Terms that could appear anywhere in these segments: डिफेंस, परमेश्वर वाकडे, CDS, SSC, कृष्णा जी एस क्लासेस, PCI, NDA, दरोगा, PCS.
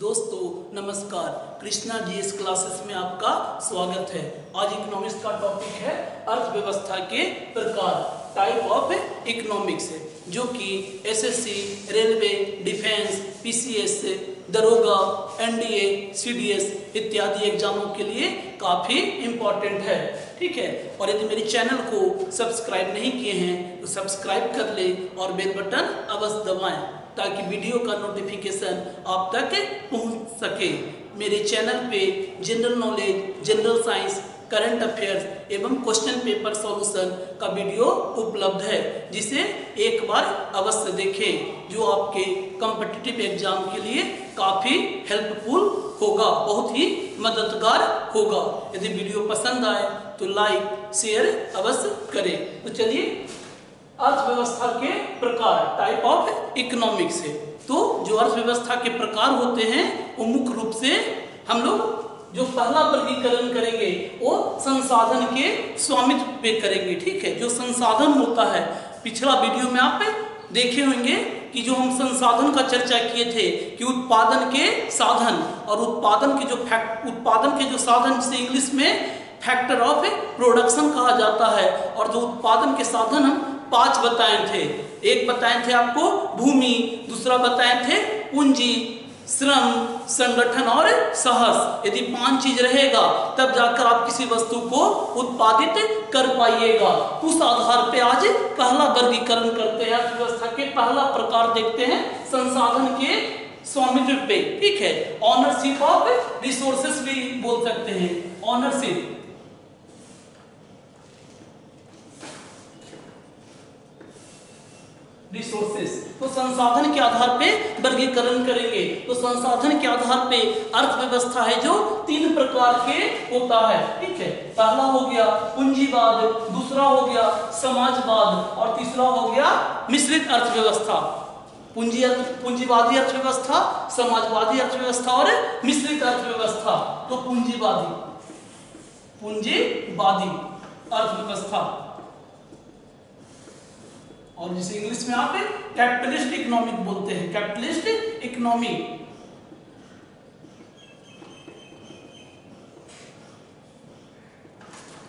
दोस्तों नमस्कार, कृष्णा जी एस क्लासेस में आपका स्वागत है। आज इकोनॉमिक्स का टॉपिक है अर्थव्यवस्था के प्रकार, टाइप ऑफ इकोनॉमिक्स है, जो कि SSC, रेलवे, डिफेंस, PCS, दरोगा, NDA, CDS इत्यादि एग्जामों के लिए काफ़ी इम्पॉर्टेंट है। ठीक है, और यदि मेरे चैनल को सब्सक्राइब नहीं किए हैं तो सब्सक्राइब कर लें और बेल बटन अवश्य दबाएं ताकि वीडियो का नोटिफिकेशन आप तक पहुंच सके। मेरे चैनल पे general knowledge, general science, current affairs एवं क्वेश्चन पेपर सॉल्यूशन का वीडियो उपलब्ध है, जिसे एक बार अवश्य देखें, जो आपके कॉम्पिटिटिव एग्जाम के लिए काफ़ी हेल्पफुल होगा, बहुत ही मददगार होगा। यदि वीडियो पसंद आए तो लाइक शेयर अवश्य करें। तो चलिए, अर्थव्यवस्था के प्रकार, टाइप ऑफ इकोनॉमिक्स है। तो जो अर्थव्यवस्था के प्रकार होते हैं वो मुख्य रूप से हम लोग जो पहला वर्गीकरण करेंगे वो संसाधन के स्वामित्व पे करेंगे। ठीक है, जो संसाधन होता है, पिछला वीडियो में आप देखे होंगे कि जो हम संसाधन का चर्चा किए थे कि उत्पादन के साधन और उत्पादन के जो साधन, जिसे इंग्लिश में फैक्टर ऑफ प्रोडक्शन कहा जाता है, और जो उत्पादन के साधन हम 5 बताए थे। एक बताए थे आपको भूमि, दूसरा बताए थे पूंजी, श्रम, संगठन और साहस। यदि 5 चीज रहेगा तब जाकर आप किसी वस्तु को उत्पादित कर पाइएगा। उस आधार पे आज पहला वर्गीकरण करते हैं, अर्थव्यवस्था के पहला प्रकार देखते हैं, संसाधन के स्वामित्व पे। ठीक है, ऑनरशिप ऑफ रिसोर्सेस भी बोल सकते हैं, ऑनरशिप। तो संसाधन के आधार पे वर्गीकरण करेंगे। तो संसाधन के आधार पे अर्थव्यवस्था है जो 3 प्रकार के होता है। ठीक है, पहला हो गया पूंजीवाद, दूसरा हो गया समाजवाद और तीसरा हो गया मिश्रित अर्थव्यवस्था। पूंजीवादी अर्थव्यवस्था, समाजवादी अर्थव्यवस्था और मिश्रित अर्थव्यवस्था। तो पूंजीवादी अर्थव्यवस्था, और जिसे इंग्लिश में आप कैपिटलिस्ट इकोनॉमिक बोलते हैं, कैपिटलिस्ट इकोनॉमी।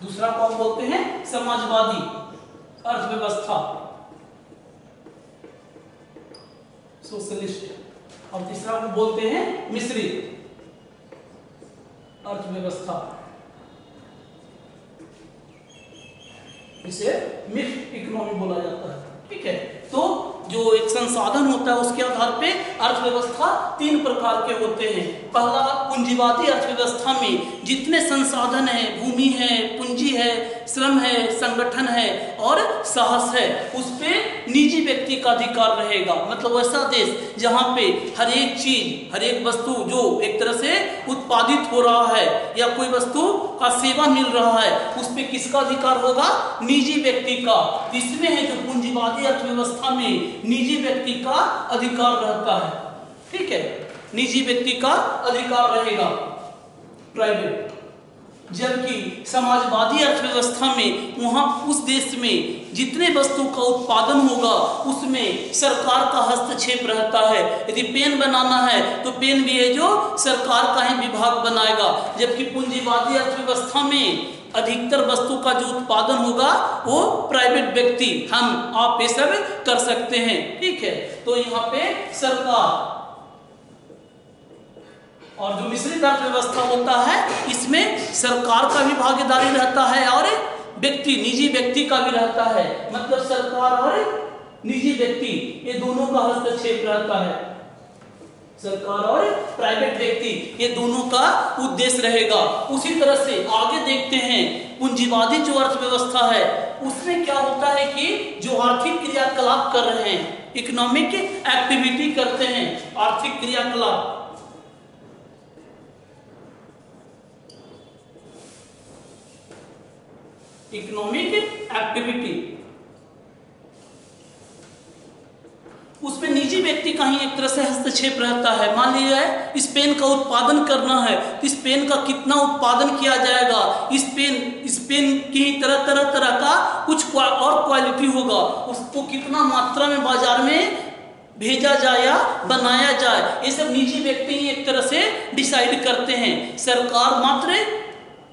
दूसरा कौन बोलते हैं, समाजवादी अर्थव्यवस्था, सोशलिस्ट। और तीसरा को बोलते हैं मिश्रित अर्थव्यवस्था, इसे मिक्स्ड इकोनॉमी बोला जाता है। ठीक है, तो जो एक संसाधन होता है उसके आधार पे अर्थव्यवस्था तीन प्रकार के होते हैं। पहला, पूंजीवादी अर्थव्यवस्था में जितने संसाधन है, भूमि है, पूंजी है, श्रम है, संगठन है और साहस है, उस पे निजी व्यक्ति का अधिकार रहेगा। मतलब वैसा देश जहाँ पे हर एक चीज, हर एक वस्तु जो एक तरह से उत्पादित हो रहा है या कोई वस्तु का सेवा मिल रहा है, उस पे किसका अधिकार होगा, निजी व्यक्ति का। इसमें है जो पूंजीवादी अर्थव्यवस्था में निजी व्यक्ति का अधिकार रहता है। ठीक है, निजी व्यक्ति का अधिकार रहेगा, प्राइवेट। जबकि समाजवादी अर्थव्यवस्था में वहां उस देश में जितने वस्तु का उत्पादन होगा उसमें सरकार का हस्तक्षेप रहता है। यदि पेन बनाना है तो पेन भी है जो सरकार का ही विभाग बनाएगा। जबकि पूंजीवादी अर्थव्यवस्था में अधिकतर वस्तु का जो उत्पादन होगा वो प्राइवेट व्यक्ति, हम आप ये सब कर सकते हैं। ठीक है, तो यहाँ पे सरकार। और जो मिश्रित अर्थव्यवस्था होता है इसमें सरकार का भी भागीदारी रहता है और व्यक्ति, निजी व्यक्ति का भी रहता है। मतलब सरकार और निजी व्यक्ति ये दोनों का हस्तक्षेप रहता है, सरकार और प्राइवेट व्यक्ति ये दोनों का उद्देश्य रहेगा। उसी तरह से आगे देखते हैं पूंजीवादी जो अर्थव्यवस्था है उसमें क्या होता है कि जो आर्थिक क्रियाकलाप कर रहे हैं, इकोनॉमिक एक्टिविटी करते हैं, आर्थिक क्रियाकलाप, इकोनॉमिक एक्टिविटी, उसमें निजी व्यक्ति का ही एक तरह से हस्तक्षेप रहता है। मान लिया है इस पेन का उत्पादन करना है तो इस पेन का कितना उत्पादन किया जाएगा, इस पेन की तरह का कुछ और क्वालिटी होगा, उसको कितना मात्रा में बाजार में भेजा जाए या बनाया जाए, ये सब निजी व्यक्ति ही एक तरह से डिसाइड करते हैं। सरकार मात्र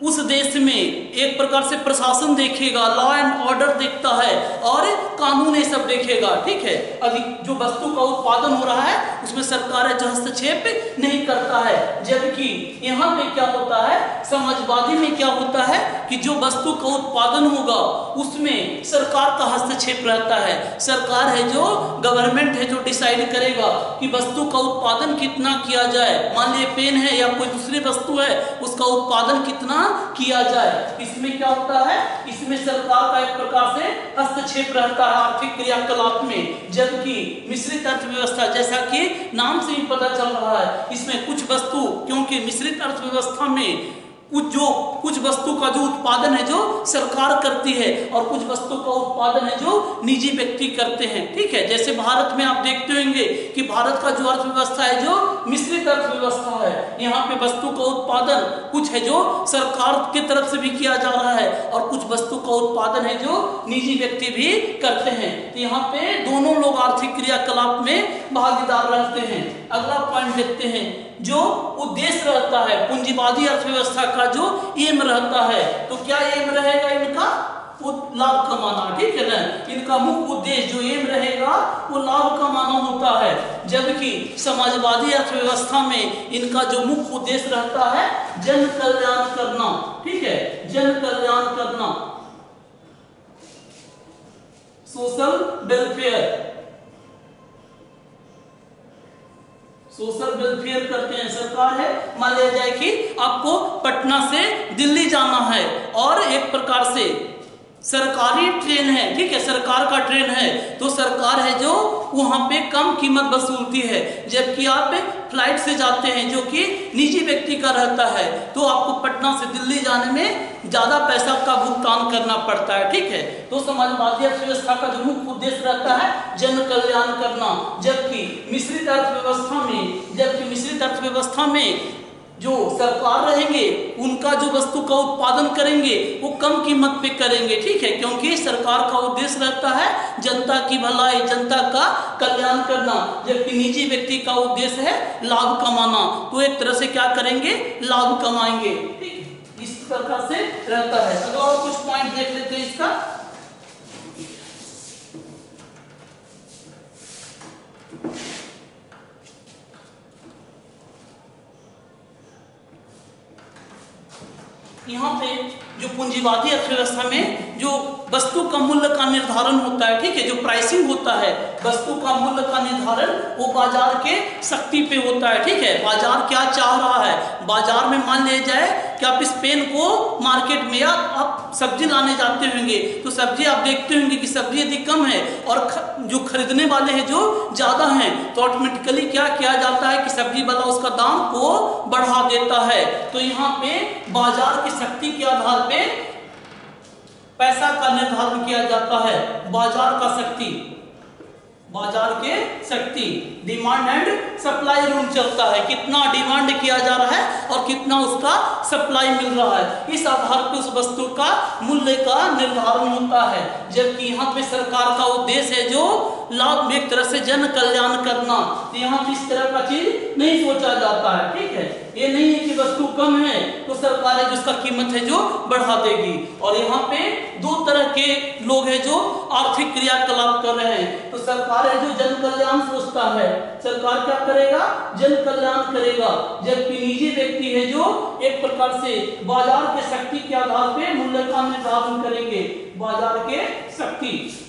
उस देश में एक प्रकार से प्रशासन देखेगा, लॉ एंड ऑर्डर देखता है और कानून ये सब देखेगा। ठीक है, अभी जो वस्तु का उत्पादन हो रहा है उसमें सरकार हस्तक्षेप नहीं करता है। जबकि यहाँ पे क्या होता है, समाजवादी में क्या होता है कि जो वस्तु का उत्पादन होगा उसमें सरकार का हस्तक्षेप रहता है। सरकार है जो, गवर्नमेंट है जो डिसाइड करेगा कि वस्तु का उत्पादन कितना किया जाए। मान लीजिए पेन है या कोई दूसरी वस्तु है, उसका उत्पादन कितना किया जाए। इसमें क्या होता है, इसमें सरकार का एक प्रकार से हस्तक्षेप रहता है आर्थिक क्रियाकलाप में। जबकि मिश्रित अर्थव्यवस्था, जैसा कि नाम से ही पता चल रहा है, इसमें कुछ वस्तु, क्योंकि मिश्रित अर्थव्यवस्था में कुछ वस्तु का जो उत्पादन है जो सरकार करती है और कुछ वस्तु का उत्पादन है जो निजी व्यक्ति करते हैं। ठीक है, जैसे भारत में आप देखते होंगे कि भारत का जो अर्थव्यवस्था है जो मिश्रित अर्थव्यवस्था है, यहाँ पे वस्तु का उत्पादन कुछ है जो सरकार की तरफ से भी किया जा रहा है और कुछ वस्तु का उत्पादन है जो निजी व्यक्ति भी करते हैं। तो यहाँ पे दोनों लोग आर्थिक क्रियाकलाप में भागीदार रहते हैं। अगला पॉइंट देखते हैं, जो उद्देश्य रहता है पूंजीवादी अर्थव्यवस्था का, जो एम रहता है, तो क्या एम रहेगा इनका, लाभ कमाना। ठीक है ना, इनका मुख्य उद्देश्य जो एम रहेगा वो लाभ कमाना होता है। जबकि समाजवादी अर्थव्यवस्था में इनका जो मुख्य उद्देश्य रहता है जन कल्याण करना। ठीक है, जन कल्याण करना, सोशल वेलफेयर, सोशल वेलफेयर करते हैं। सरकार है, मान लिया जाए कि आपको पटना से दिल्ली जाना है और एक प्रकार से सरकारी ट्रेन है, ठीक है, सरकार का ट्रेन है, तो सरकार है जो वहां पे कम कीमत वसूलती है। जबकि आप फ्लाइट से जाते हैं जो कि निजी व्यक्ति का रहता है, तो आपको पटना से दिल्ली जाने में ज्यादा पैसा का भुगतान करना पड़ता है। ठीक है, तो समाजवादी अर्थव्यवस्था का जो मुख्य उद्देश्य रहता है जन कल्याण करना। जबकि मिश्रित अर्थव्यवस्था में जो सरकार रहेंगे उनका जो वस्तु का उत्पादन करेंगे वो कम कीमत पे करेंगे। ठीक है, क्योंकि सरकार का उद्देश्य रहता है जनता की भलाई, जनता का कल्याण करना। जबकि निजी व्यक्ति का उद्देश्य है लाभ कमाना, तो एक तरह से क्या करेंगे, लाभ कमाएंगे। ठीक, इस प्रकार से रहता है। अगर और कुछ पॉइंट देख लेते हैं इसका, यहाँ पे जो पूंजीवादी अर्थव्यवस्था में जो वस्तु का मूल्य का निर्धारण होता है, ठीक है, जो प्राइसिंग होता है, वस्तु का मूल्य का निर्धारण वो बाजार के शक्ति पे होता है। ठीक है, बाजार क्या चाह रहा है, बाजार में मान लिया जाए कि आप इस पेन को मार्केट में, या आप सब्जी लाने जाते होंगे तो सब्जी आप देखते होंगे कि सब्जी यदि कम है और जो खरीदने वाले हैं जो ज़्यादा हैं, तो ऑटोमेटिकली क्या किया जाता है कि सब्जी वाला उसका दाम को बढ़ा देता है। तो यहाँ पे बाजार की शक्ति के आधार पे पैसा का निर्धारण किया जाता है। बाजार का शक्ति, बाजार के शक्ति, डिमांड एंड सप्लाई रूल चलता है, कितना डिमांड किया जा रहा है और कितना उसका सप्लाई मिल रहा है, इस आधार पर उस वस्तु का मूल्य का निर्धारण होता है। जबकि यहाँ पे सरकार का उद्देश्य है जो लाभ, एक तरह से जन कल्याण करना, तो यहाँ पे इस तरह का चीज नहीं सोचा जाता है। ठीक है, ये नहीं है कि वस्तु कम है तो सरकार है जिसका कीमत है जो बढ़ा देगी। और यहाँ पे दो तरह के लोग हैं जो आर्थिक क्रियाकलाप कर रहे हैं। तो सरकार है जो जन कल्याण सोचता है, सरकार क्या करेगा, जन कल्याण करेगा। जबकि निजी व्यक्ति है जो एक प्रकार से बाजार के शक्ति के आधार पे मूल्य का निर्धारण करेंगे, बाजार के शक्ति।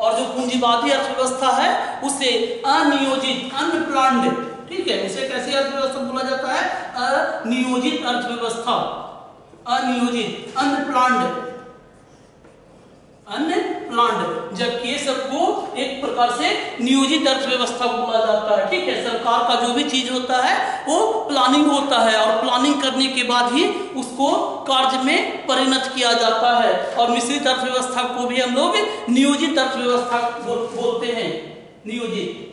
और जो पूंजीवादी अर्थव्यवस्था है उसे अनियोजित, अनप्लान्ड, ठीक है, उसे कैसी अर्थव्यवस्था बोला जाता है, अनियोजित अर्थव्यवस्था, अनियोजित, अनप्लान्ड, अनप्लान्ड। जबकि ये सबको एक प्रकार से नियोजित अर्थव्यवस्था बोला जाता है। ठीक है, सरकार का जो भी चीज होता है वो प्लानिंग होता है और प्लानिंग करने के बाद ही उसको कार्य में परिणत किया जाता है। और मिश्रित अर्थव्यवस्था को भी हम लोग नियोजित अर्थव्यवस्था बोलते हैं, नियोजित।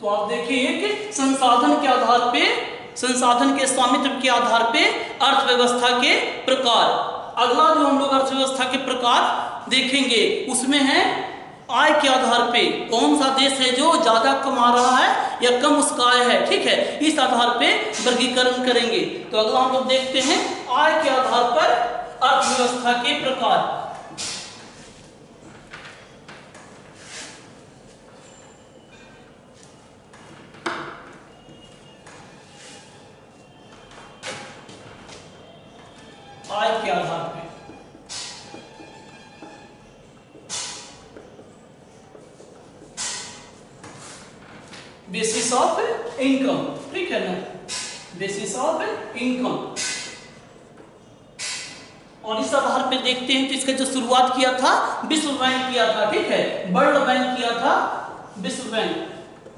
तो आप देखिए कि संसाधन के आधार पे, संसाधन के स्वामित्व के आधार पे अर्थव्यवस्था के प्रकार। अगला जो हम लोग अर्थव्यवस्था के प्रकार देखेंगे उसमें है आय के आधार पे कौन सा देश है जो ज्यादा कमा रहा है या कम उसका आय है, ठीक है, इस आधार पे वर्गीकरण करेंगे। तो अगर हम लोग देखते हैं आय के आधार पर अर्थव्यवस्था के प्रकार, आय के आधार पे बेसिस ऑफ इनकम, ठीक है ना, बेसिस ऑफ इनकम। और इस आधार पे देखते हैं तो इसका जो शुरुआत किया था विश्व बैंक किया था, ठीक है, वर्ल्ड बैंक किया था। विश्व बैंक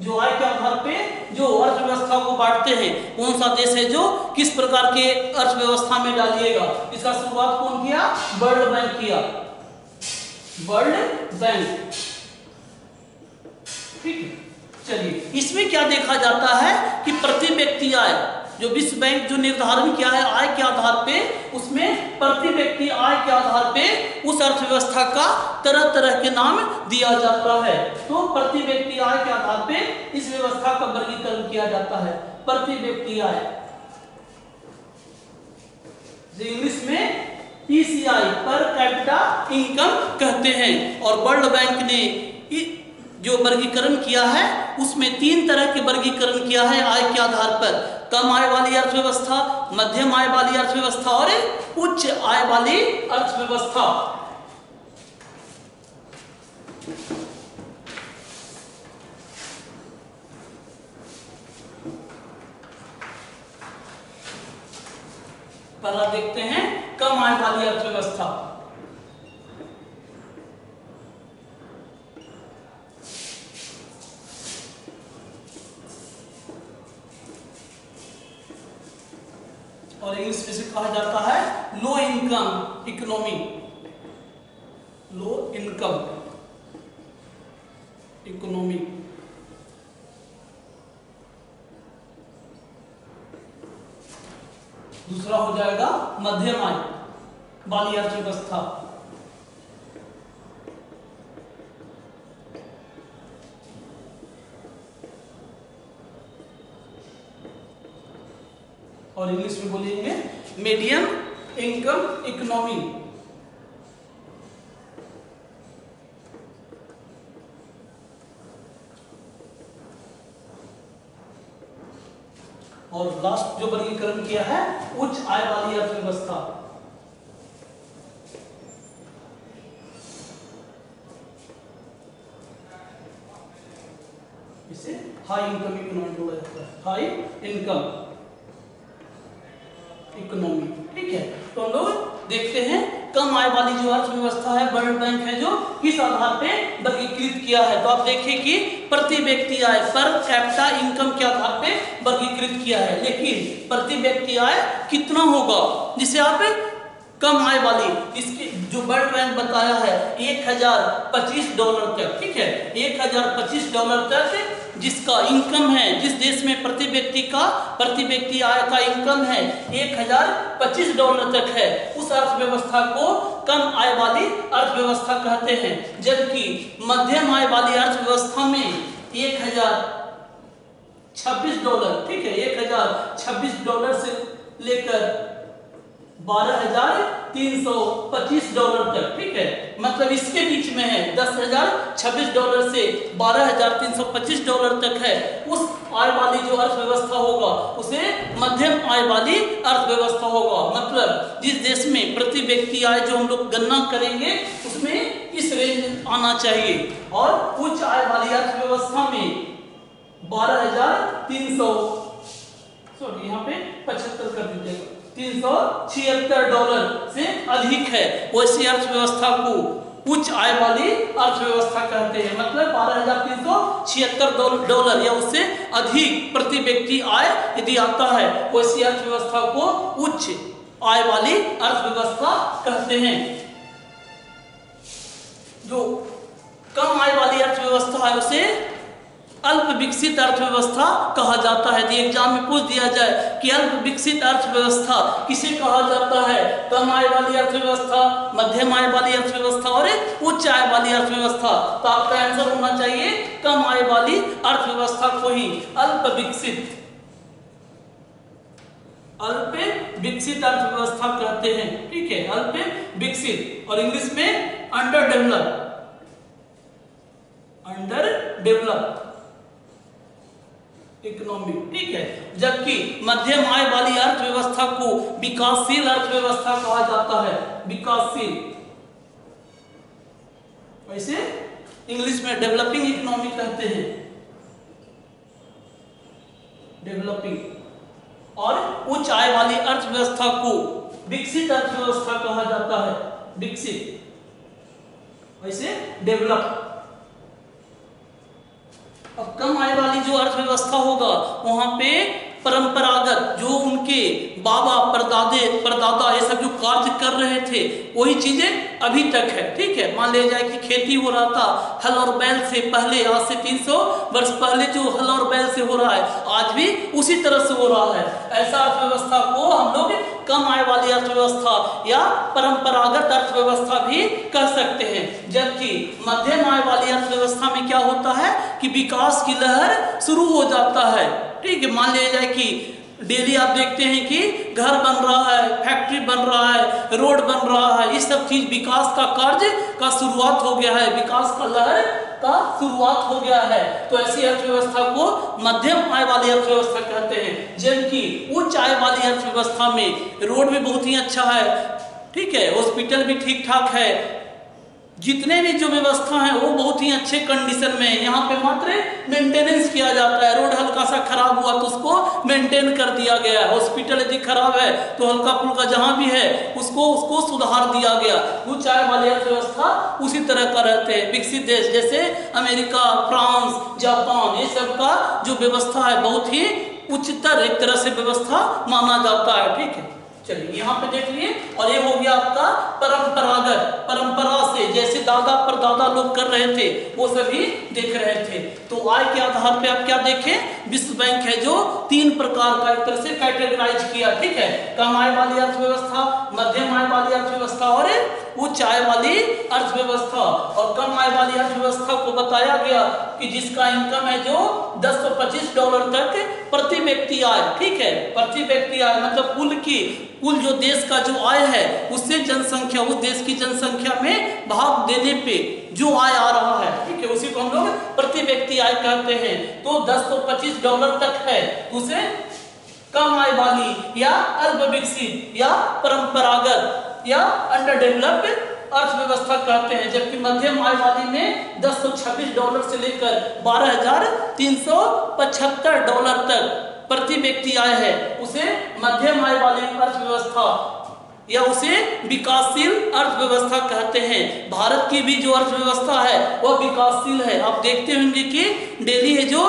जो आय के आधार पे जो अर्थव्यवस्था को बांटते हैं, कौन सा देश है जो किस प्रकार के अर्थव्यवस्था में डालिएगा, इसका शुरुआत कौन किया, वर्ल्ड बैंक किया, वर्ल्ड बैंक, ठीक है। चलिए, इसमें क्या देखा जाता है कि प्रति व्यक्ति आय जो विश्व बैंक जो निर्धारण किया है आय के आधार पे, उसमें प्रति व्यक्ति आय के आधार पे उस अर्थव्यवस्था का तरह तरह के नाम दिया जाता है। तो प्रति व्यक्ति आय के आधार पे इस व्यवस्था का वर्गीकरण किया जाता है। प्रति व्यक्ति आय जो इंग्लिश में PCI पर कैपिटा इनकम कहते हैं। और वर्ल्ड बैंक ने जो वर्गीकरण किया है उसमें तीन तरह के वर्गीकरण किया है आय के आधार पर, कम आय वाली अर्थव्यवस्था, मध्यम आय वाली अर्थव्यवस्था और उच्च आय वाली अर्थव्यवस्था। पहला देखते हैं कम आय वाली अर्थव्यवस्था। और इंग्लिश में इसे कहा जाता है low income economy, low income economy. दूसरा हो जाएगा मध्यम आय वाली अर्थव्यवस्था। और इंग्लिश में बोलेंगे मीडियम इनकम इकोनॉमी। और लास्ट जो वर्गीकरण किया है उच्च आय वाली अर्थव्यवस्था। इसे हाई इनकम इकोनॉमी बोला जाता है, हाई इनकम इकोनॉमी, ठीक है। तो हम लोग देखते हैं कम आय वाली जो अर्थव्यवस्था है वर्ल्ड बैंक है जो किस आधार पे वर्गीकृत किया है। तो आप देखिए कि प्रति व्यक्ति आय पर कैपिटा इनकम के आधार पे वर्गीकृत किया है, लेकिन प्रति व्यक्ति आय कितना होगा जिसे आप कम आय वाली, इसकी जो वर्ल्ड बैंक बताया है $1025 तक, ठीक है, $1025 तक जिसका इनकम है, जिस देश में प्रति व्यक्ति आय का इनकम है $1025 तक है, उस अर्थव्यवस्था को कम आय वाली अर्थव्यवस्था कहते हैं। जबकि मध्यम आय वाली अर्थव्यवस्था में $1026, ठीक है, $1026 से लेकर $12,325 तक, ठीक है, मतलब इसके बीच में है, $10,026 से $12,325 तक है, उस आय वाली जो अर्थव्यवस्था होगा उसे मध्यम आय वाली अर्थव्यवस्था होगा। मतलब जिस देश में प्रति व्यक्ति आय जो हम लोग गणना करेंगे उसमें इस रेंज आना चाहिए। और उच्च आय वाली अर्थव्यवस्था में 12,300 यहाँ पे 75 कर दीजिएगा, $376 से अधिक है, वैसी अर्थव्यवस्था को उच्च आय वाली अर्थव्यवस्था कहते हैं। मतलब $12,376 या उससे अधिक प्रति व्यक्ति आय यदि आता है, वैसी अर्थव्यवस्था को उच्च आय वाली अर्थव्यवस्था कहते हैं। जो कम आय वाली अर्थव्यवस्था है उसे अल्प विकसित अर्थव्यवस्था कहा जाता है। यदि एग्जाम में पूछ दिया जाए कि अल्प विकसित अर्थव्यवस्था किसे कहा जाता है, कम आय वाली अर्थव्यवस्था, मध्यम आय वाली अर्थव्यवस्था और एक उच्च आय वाली अर्थव्यवस्था, तो आपका आंसर होना चाहिए कम आय वाली अर्थव्यवस्था को ही अल्प विकसित अर्थव्यवस्था कहते हैं। ठीक है, अल्प विकसित और इंग्लिश में अंडर डेवलप इकोनॉमी। ठीक है, जबकि मध्यम आय वाली अर्थव्यवस्था को विकासशील अर्थव्यवस्था कहा जाता है। विकासशील, वैसे इंग्लिश में डेवलपिंग इकोनॉमी कहते हैं, डेवलपिंग। और उच्च आय वाली अर्थव्यवस्था को विकसित अर्थव्यवस्था कहा जाता है, विकसित, वैसे डेवलप। अब कम आय वाली जो अर्थव्यवस्था होगा वहां पे परंपरागत जो उनके बाबा परदादा ये सब जो कार्य कर रहे थे वही चीजें अभी तक है। ठीक है, मान लिया जाए कि खेती हो रहा था हल और बैल से पहले, आज से 300 वर्ष पहले जो हल और बैल से हो रहा है आज भी उसी तरह से हो रहा है। ऐसा अर्थव्यवस्था को हम लोग कम आय वाली अर्थव्यवस्था या परंपरागत अर्थव्यवस्था भी कह सकते हैं। जबकि मध्यम आय वाली अर्थव्यवस्था में क्या होता है कि विकास की लहर शुरू हो जाता है। ठीक है, मान लिया जाए कि डेली आप देखते हैं कि घर बन रहा है, फैक्ट्री बन रहा है, रोड बन रहा है, इस सब चीज विकास का कार्य का शुरुआत हो गया है, विकास का लहर का शुरुआत हो गया है। तो ऐसी अर्थव्यवस्था को मध्यम आय वाली अर्थव्यवस्था कहते हैं। जबकि उच्च आय वाली अर्थव्यवस्था में रोड भी बहुत ही अच्छा है, ठीक है, हॉस्पिटल भी ठीक ठाक है, जितने भी जो व्यवस्था है वो बहुत ही अच्छे कंडीशन में है। यहाँ पे मात्र मेंटेनेंस किया जाता है, रोड हल्का सा खराब हुआ तो उसको मेंटेन कर दिया गया है, हॉस्पिटल यदि खराब है तो हल्का फुल्का जहाँ भी है उसको सुधार दिया गया। उच्च आय वाली अर्थव्यवस्था उसी तरह का रहते हैं। विकसित देश जैसे अमेरिका, फ्रांस, जापान, ये सब का जो व्यवस्था है बहुत ही उच्चतर एक तरह से व्यवस्था माना जाता है। ठीक है, चलिए यहाँ पे देख लिए। और ये हो गया आपका परंपरागत, परंपरा से जैसे दादा परदादा लोग कर रहे थे वो सभी देख रहे थे। तो आय के आधार पे आप क्या देखें, विश्व बैंक है जो 3 प्रकार का एक तरह से कैटेगराइज किया। ठीक है, कम आय वाली अर्थव्यवस्था, मध्यम आय वाली अर्थव्यवस्था और उच्च आय वाली अर्थव्यवस्था। और कम आय वाली अर्थव्यवस्था को बताया गया कि जिसका इनकम है जो 10 से 25 डॉलर तक प्रति व्यक्ति आय। ठीक है, प्रति व्यक्ति आय मतलब कुल जो देश का जो आय है उससे जनसंख्या, उस देश की जनसंख्या में भाग देने पे जो आय आ रहा है, ठीक है, उसी को हम लोग प्रति व्यक्ति आय कहते हैं। तो 10 से 25 डॉलर तक है उसे कम आय वाली या अल्प विकसित या परंपरागत या अंडर डेवलप्ड अर्थव्यवस्था कहते हैं। जबकि मध्यम आय वाली में 1026 डॉलर से लेकर 12,375 डॉलर तक प्रति व्यक्ति आय है उसे मध्यम आय वाली अर्थव्यवस्था या उसे विकासशील अर्थव्यवस्था कहते हैं। भारत की भी जो अर्थव्यवस्था है वह विकासशील है। आप देखते होंगे कि डेली है जो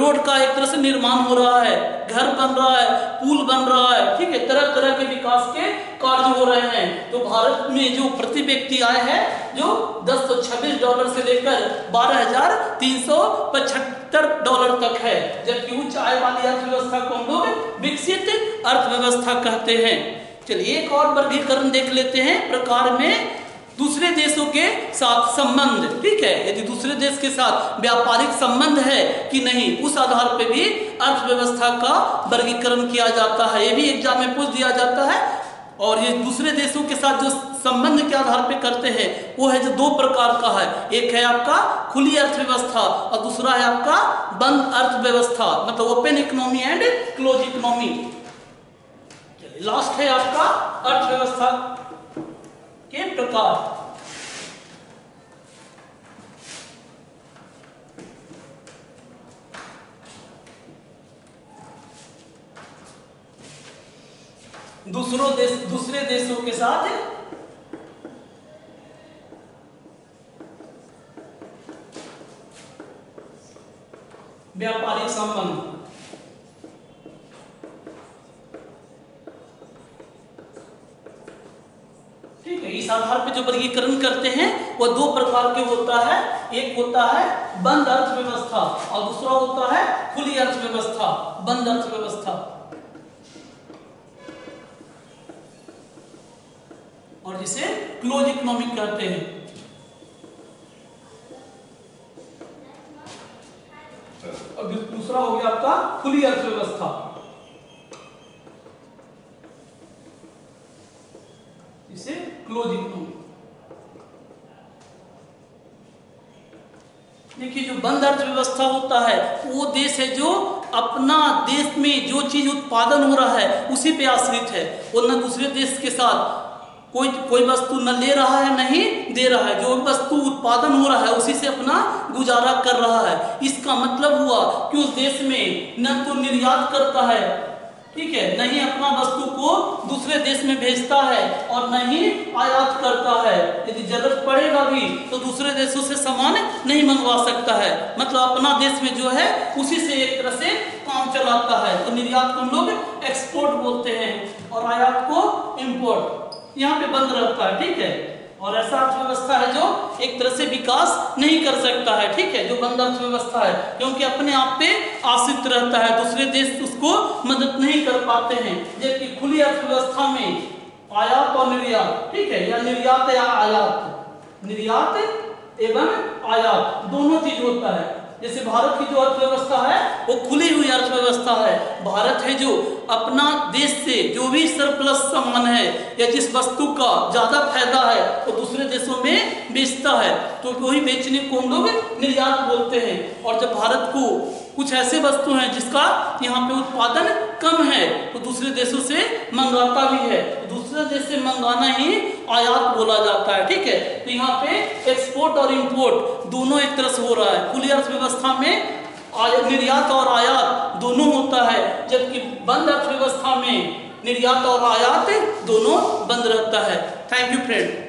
रोड का एक तरह से निर्माण हो रहा है, घर बन रहा है, पुल बन रहा है, ठीक है, तरह तरह के विकास के कार्य हो रहे हैं। तो भारत में जो प्रति व्यक्ति आय है जो 1026 डॉलर से लेकर 12,375 डॉलर तक है। जबकि उच्च आय वाली अर्थव्यवस्था को हम लोग विकसित अर्थव्यवस्था कहते हैं। चलिए एक और वर्गीकरण देख लेते हैं प्रकार में, दूसरे देशों के साथ संबंध। ठीक है, यदि दूसरे देश के साथ व्यापारिक संबंध है कि नहीं उस आधार पे भी अर्थव्यवस्था का वर्गीकरण किया जाता है। ये भी एग्जाम में पूछ दिया जाता है। और ये दूसरे देशों के साथ जो संबंध के आधार पे करते हैं वो है जो 2 प्रकार का है, एक है आपका खुली अर्थव्यवस्था और दूसरा है आपका बंद अर्थव्यवस्था मतलब open economy and close economy. Last है आपका अर्थव्यवस्था के प्रकार। दूसरे देशों के साथ व्यापारिक संबंध। ठीक है, इस आधार पे जो वर्गीकरण करते हैं वो 2 प्रकार के होता है, एक होता है बंद अर्थव्यवस्था और दूसरा होता है खुली अर्थव्यवस्था। बंद अर्थव्यवस्था और जिसे क्लोज इकोनॉमिक कहते हैं। और दूसरा हो गया आपका खुली अर्थव्यवस्था, इसे क्लोज इकोनॉमिक। देखिए जो बंद अर्थव्यवस्था होता है वो देश है जो अपना देश में जो चीज उत्पादन हो रहा है उसी पे आश्रित है, वो न दूसरे देश के साथ कोई वस्तु न ले रहा है न ही दे रहा है, जो वस्तु उत्पादन हो रहा है उसी से अपना गुजारा कर रहा है। इसका मतलब हुआ कि उस देश में न तो निर्यात करता है, ठीक है, न ही अपना वस्तु को दूसरे देश में भेजता है और न ही आयात करता है, यदि जरूरत पड़ेगा भी तो दूसरे देशों से सामान नहीं मंगवा सकता है। मतलब अपना देश में जो है उसी से एक तरह से काम चलाता है। तो निर्यात को हम लोग एक्सपोर्ट बोलते हैं और आयात को इम्पोर्ट, यहाँ पे बंद रहता है, ठीक है। और ऐसा अर्थव्यवस्था है जो एक तरह से विकास नहीं कर सकता है, ठीक है, जो बंद अर्थव्यवस्था है, क्योंकि अपने आप पे आश्रित रहता है, दूसरे देश उसको मदद नहीं कर पाते हैं। जबकि खुली अर्थव्यवस्था में आयात और निर्यात, ठीक है, या निर्यात या आयात, निर्यात एवं आयात दोनों चीज होता है। जैसे भारत की जो अर्थव्यवस्था है वो खुली हुई अर्थव्यवस्था है। भारत है जो अपना देश से जो भी सरप्लस सामान है या जिस वस्तु का ज्यादा फायदा है वो दूसरे देशों में बेचता है, तो वही बेचने को हम लोग निर्यात बोलते हैं। और जब भारत को कुछ ऐसे वस्तु हैं जिसका यहाँ पे उत्पादन कम है तो दूसरे देशों से मंगाता भी है, दूसरे देश से मंगाना ही आयात बोला जाता है, ठीक है। तो यहाँ पे एक्सपोर्ट और इंपोर्ट दोनों एक तरह से हो रहा है। खुली अर्थव्यवस्था में निर्यात और आयात दोनों होता है, जबकि बंद अर्थव्यवस्था में निर्यात और आयात दोनों बंद रहता है। Thank you friend.